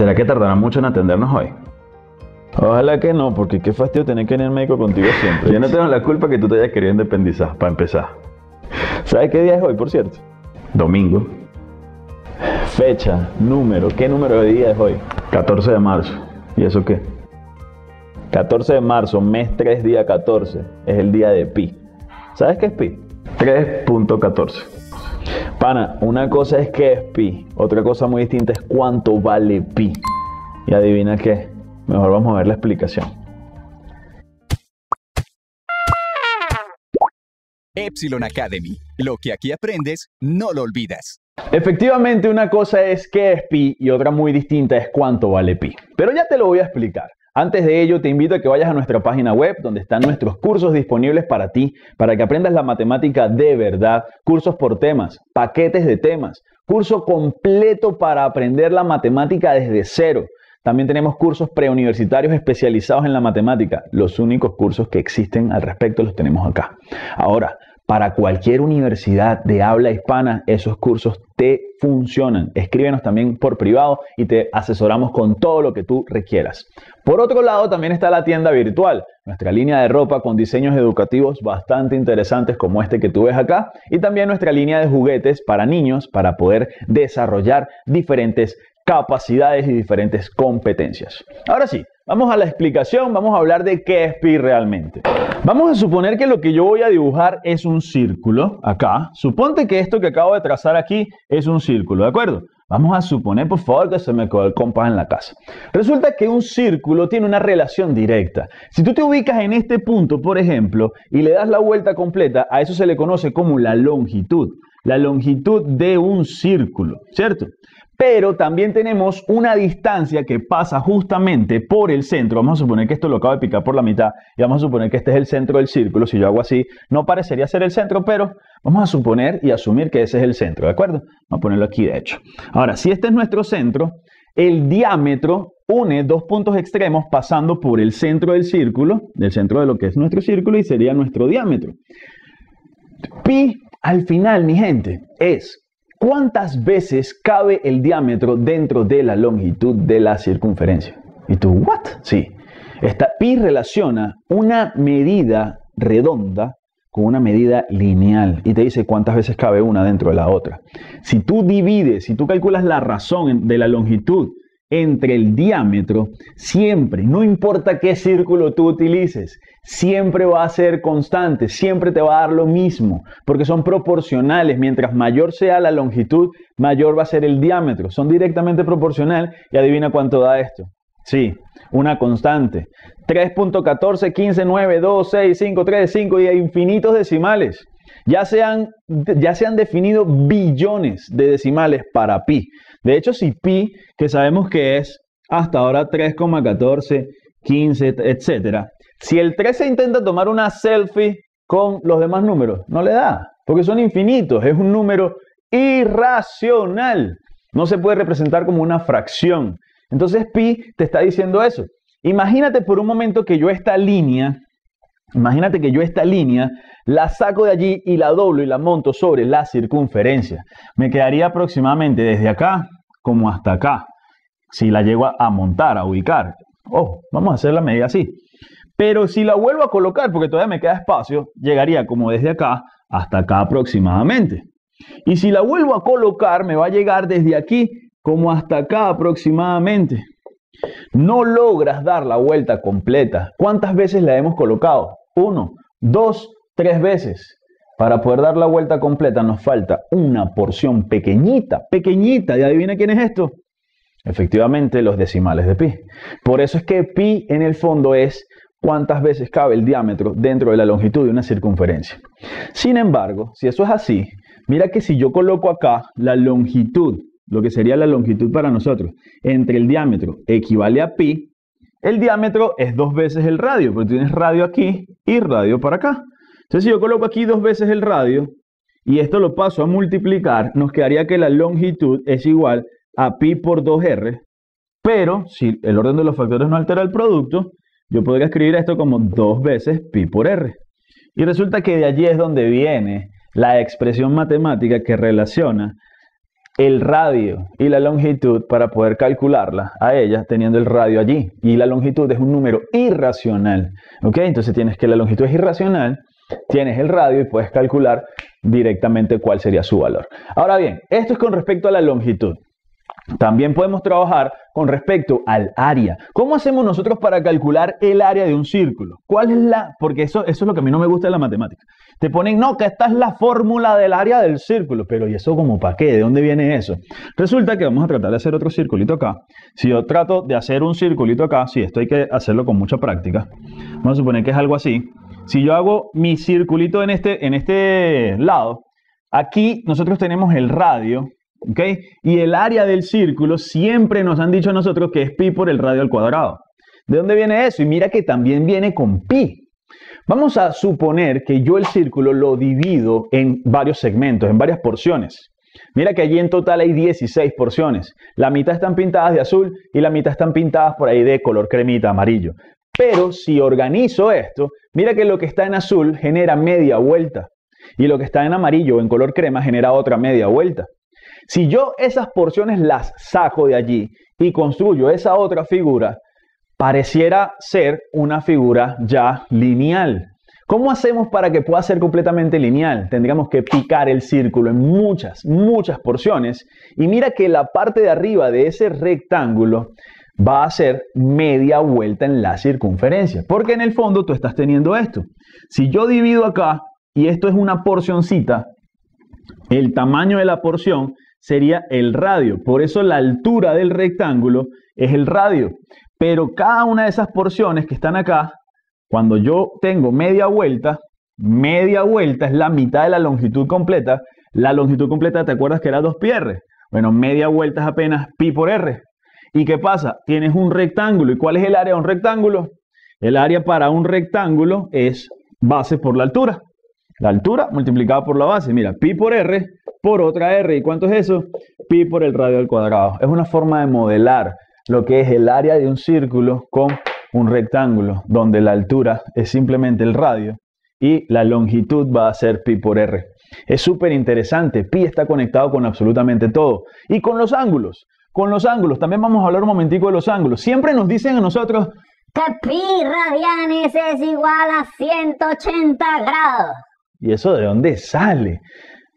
¿Será que tardarán mucho en atendernos hoy? Ojalá que no, porque qué fastidio tener que ir al médico contigo siempre. Yo no tengo la culpa que tú te hayas querido independizar, para empezar. ¿Sabes qué día es hoy, por cierto? Domingo. Fecha, número, ¿qué número de día es hoy? 14 de marzo. ¿Y eso qué? 14 de marzo, mes 3, día 14. Es el día de pi. ¿Sabes qué es pi? 3.14. Pana, una cosa es qué es pi. Otra cosa muy distinta es cuánto vale pi. Y adivina qué. Mejor vamos a ver la explicación. Épsilon Akdemy. Lo que aquí aprendes, no lo olvidas. Efectivamente, una cosa es qué es pi y otra muy distinta es cuánto vale pi. Pero ya te lo voy a explicar. Antes de ello, te invito a que vayas a nuestra página web donde están nuestros cursos disponibles para ti, para que aprendas la matemática de verdad, cursos por temas, paquetes de temas, curso completo para aprender la matemática desde cero. También tenemos cursos preuniversitarios especializados en la matemática. Los únicos cursos que existen al respecto los tenemos acá. Ahora, para cualquier universidad de habla hispana, esos cursos te funcionan. Escríbenos también por privado y te asesoramos con todo lo que tú requieras. Por otro lado, también está la tienda virtual, nuestra línea de ropa con diseños educativos bastante interesantes como este que tú ves acá, y también nuestra línea de juguetes para niños para poder desarrollar diferentes capacidades y diferentes competencias. Ahora sí, vamos a la explicación, vamos a hablar de qué es pi realmente. Vamos a suponer que lo que yo voy a dibujar es un círculo, acá. Suponte que esto que acabo de trazar aquí es un círculo, ¿de acuerdo? Vamos a suponer, por favor, que se me quedó el compás en la casa. Resulta que un círculo tiene una relación directa. Si tú te ubicas en este punto, por ejemplo, y le das la vuelta completa, a eso se le conoce como la longitud. La longitud de un círculo, ¿cierto? Pero también tenemos una distancia que pasa justamente por el centro. Vamos a suponer que esto lo acabo de picar por la mitad y vamos a suponer que este es el centro del círculo. Si yo hago así, no parecería ser el centro, pero vamos a suponer y asumir que ese es el centro, ¿de acuerdo? Vamos a ponerlo aquí, de hecho. Ahora, si este es nuestro centro, el diámetro une dos puntos extremos pasando por el centro del círculo, del centro de lo que es nuestro círculo, y sería nuestro diámetro. Pi, al final, mi gente, es... ¿cuántas veces cabe el diámetro dentro de la longitud de la circunferencia? ¿Y tú, what? Sí. Esta pi relaciona una medida redonda con una medida lineal y te dice cuántas veces cabe una dentro de la otra. Si tú divides, si tú calculas la razón de la longitud entre el diámetro, siempre, no importa qué círculo tú utilices, siempre va a ser constante, siempre te va a dar lo mismo, porque son proporcionales. Mientras mayor sea la longitud, mayor va a ser el diámetro. Son directamente proporcional y adivina cuánto da esto. Sí, una constante. 3.14, 15, 9, 2, 6, 5, 3, 5 y infinitos decimales. Ya se han definido billones de decimales para pi. De hecho, si pi, que sabemos que es hasta ahora 3.14, 15, etc. Si el 3 se intenta tomar una selfie con los demás números, no le da, porque son infinitos. Es un número irracional. No se puede representar como una fracción. Entonces pi te está diciendo eso. Imagínate por un momento que yo esta línea... imagínate que yo esta línea la saco de allí y la doblo y la monto sobre la circunferencia. Me quedaría aproximadamente desde acá como hasta acá, si la llego a montar, a ubicar. Ojo, vamos a hacer la medida así. Pero si la vuelvo a colocar, porque todavía me queda espacio, llegaría como desde acá hasta acá aproximadamente. Y si la vuelvo a colocar, me va a llegar desde aquí como hasta acá aproximadamente. No logras dar la vuelta completa. ¿Cuántas veces la hemos colocado? 1, 2, 3 veces. Para poder dar la vuelta completa nos falta una porción pequeñita, pequeñita. ¿Y adivina quién es esto? Efectivamente, los decimales de pi. Por eso es que pi en el fondo es cuántas veces cabe el diámetro dentro de la longitud de una circunferencia. Sin embargo, si eso es así, mira que si yo coloco acá la longitud, lo que sería la longitud para nosotros, entre el diámetro equivale a pi, el diámetro es 2 veces el radio, porque tienes radio aquí y radio para acá. Entonces, si yo coloco aquí 2 veces el radio, y esto lo paso a multiplicar, nos quedaría que la longitud es igual a pi por 2r, pero si el orden de los factores no altera el producto, yo podría escribir esto como 2 veces pi por r. Y resulta que de allí es donde viene la expresión matemática que relaciona el radio y la longitud para poder calcularla a ella teniendo el radio allí. Y la longitud es un número irracional, ¿ok? Entonces tienes que la longitud es irracional, tienes el radio y puedes calcular directamente cuál sería su valor. Ahora bien, esto es con respecto a la longitud. También podemos trabajar con respecto al área. ¿Cómo hacemos nosotros para calcular el área de un círculo? ¿Cuál es la...? Porque eso es lo que a mí no me gusta de la matemática. Te ponen, no, que esta es la fórmula del área del círculo. Pero ¿y eso como para qué? ¿De dónde viene eso? Resulta que vamos a tratar de hacer otro circulito acá. Si yo trato de hacer un circulito acá, sí, esto hay que hacerlo con mucha práctica. Vamos a suponer que es algo así. Si yo hago mi circulito en este lado, aquí nosotros tenemos el radio, ¿ok? Y el área del círculo siempre nos han dicho a nosotros que es pi por el radio al cuadrado. ¿De dónde viene eso? Y mira que también viene con pi. Vamos a suponer que yo el círculo lo divido en varios segmentos, en varias porciones. Mira que allí en total hay 16 porciones. La mitad están pintadas de azul y la mitad están pintadas por ahí de color cremita, amarillo. Pero si organizo esto, mira que lo que está en azul genera media vuelta. Y lo que está en amarillo o en color crema genera otra media vuelta. Si yo esas porciones las saco de allí y construyo esa otra figura, pareciera ser una figura ya lineal. ¿Cómo hacemos para que pueda ser completamente lineal? Tendríamos que picar el círculo en muchas, muchas porciones. Y mira que la parte de arriba de ese rectángulo va a hacer media vuelta en la circunferencia. Porque en el fondo tú estás teniendo esto. Si yo divido acá y esto es una porcioncita, el tamaño de la porción sería el radio. Por eso la altura del rectángulo es el radio. Pero cada una de esas porciones que están acá, cuando yo tengo media vuelta es la mitad de la longitud completa. La longitud completa, ¿te acuerdas que era 2πr? Bueno, media vuelta es apenas pi por r. ¿Y qué pasa? Tienes un rectángulo. ¿Y cuál es el área de un rectángulo? El área para un rectángulo es base por la altura. La altura multiplicada por la base. Mira, pi por r por otra r. ¿Y cuánto es eso? Pi por el radio al cuadrado. Es una forma de modelar lo que es el área de un círculo con un rectángulo, donde la altura es simplemente el radio y la longitud va a ser pi por r. Es súper interesante. Pi está conectado con absolutamente todo. Y con los ángulos. Con los ángulos. También vamos a hablar un momentico de los ángulos. Siempre nos dicen a nosotros que pi radianes es igual a 180 grados. ¿Y eso de dónde sale?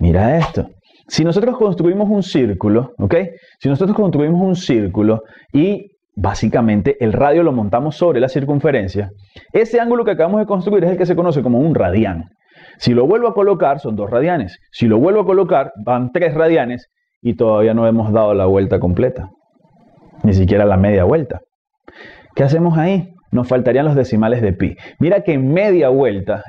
Mira esto. Si nosotros construimos un círculo, ¿ok? Si nosotros construimos un círculo y básicamente el radio lo montamos sobre la circunferencia, ese ángulo que acabamos de construir es el que se conoce como un radián. Si lo vuelvo a colocar, son 2 radianes. Si lo vuelvo a colocar, van 3 radianes y todavía no hemos dado la vuelta completa. Ni siquiera la media vuelta. ¿Qué hacemos ahí? Nos faltarían los decimales de pi. Mira que en media vuelta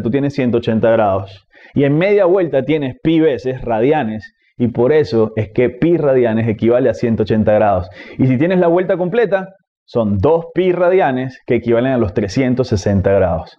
tú tienes 180 grados. Y en media vuelta tienes pi veces radianes. Y por eso es que pi radianes equivale a 180 grados. Y si tienes la vuelta completa, son 2 pi radianes que equivalen a los 360 grados.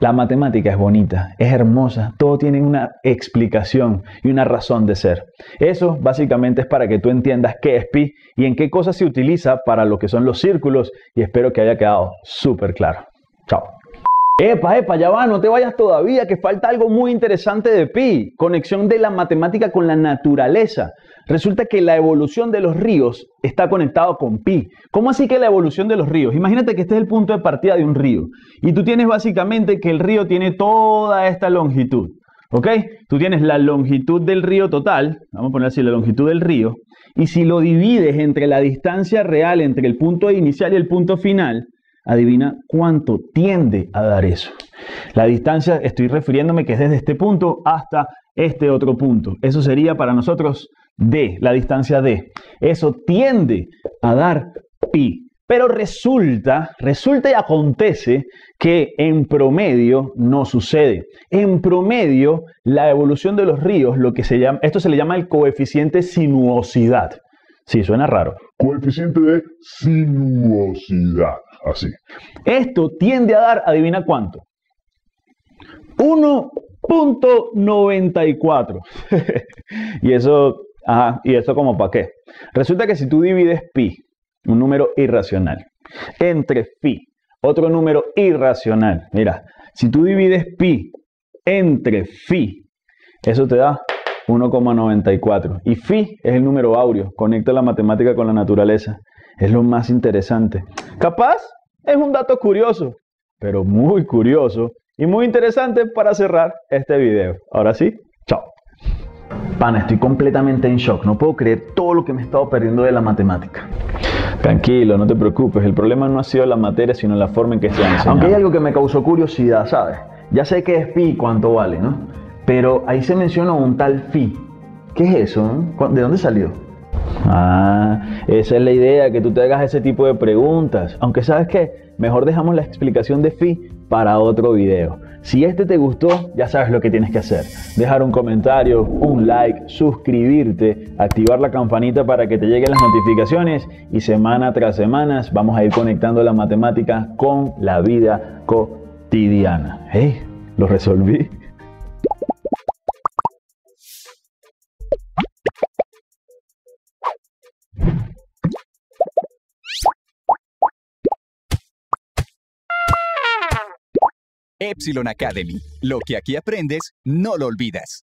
La matemática es bonita, es hermosa. Todo tiene una explicación y una razón de ser. Eso básicamente es para que tú entiendas qué es pi y en qué cosas se utiliza para lo que son los círculos. Y espero que haya quedado súper claro. Chao. Epa, epa, ya va, no te vayas todavía, que falta algo muy interesante de pi. Conexión de la matemática con la naturaleza. Resulta que la evolución de los ríos está conectado con pi. ¿Cómo así que la evolución de los ríos? Imagínate que este es el punto de partida de un río. Y tú tienes básicamente que el río tiene toda esta longitud. ¿Ok? Tú tienes la longitud del río total. Vamos a poner así, la longitud del río. Y si lo divides entre la distancia real, entre el punto inicial y el punto final, adivina cuánto tiende a dar eso. La distancia, estoy refiriéndome que es desde este punto hasta este otro punto. Eso sería para nosotros D, la distancia D. Eso tiende a dar pi. Pero resulta y acontece que en promedio no sucede. En promedio, la evolución de los ríos, lo que se llama, esto se le llama el coeficiente sinuosidad. Sí, suena raro. Coeficiente de sinuosidad. Así. Esto tiende a dar, adivina cuánto, 1.94. Y eso, ajá, ¿y eso como para qué? Resulta que si tú divides pi, un número irracional, entre phi, otro número irracional. Mira, si tú divides pi entre phi, eso te da 1,94. Y phi es el número áureo, conecta la matemática con la naturaleza. Es lo más interesante. Capaz es un dato curioso, pero muy curioso y muy interesante para cerrar este video. Ahora sí, chao. Pana, estoy completamente en shock. No puedo creer todo lo que me he estado perdiendo de la matemática. Tranquilo, no te preocupes. El problema no ha sido la materia, sino la forma en que se ha enseñado. Aunque hay algo que me causó curiosidad, ¿sabes? Ya sé que es pi, cuánto vale, ¿no? Pero ahí se menciona un tal phi. ¿Qué es eso? ¿De dónde salió? Ah, esa es la idea, que tú te hagas ese tipo de preguntas. Aunque, ¿sabes qué? Mejor dejamos la explicación de phi para otro video. Si este te gustó, ya sabes lo que tienes que hacer. Dejar un comentario, un like, suscribirte, activar la campanita para que te lleguen las notificaciones. Y semana tras semana vamos a ir conectando la matemática con la vida cotidiana. ¡Hey! Lo resolví. Épsilon Akdemy. Lo que aquí aprendes, no lo olvidas.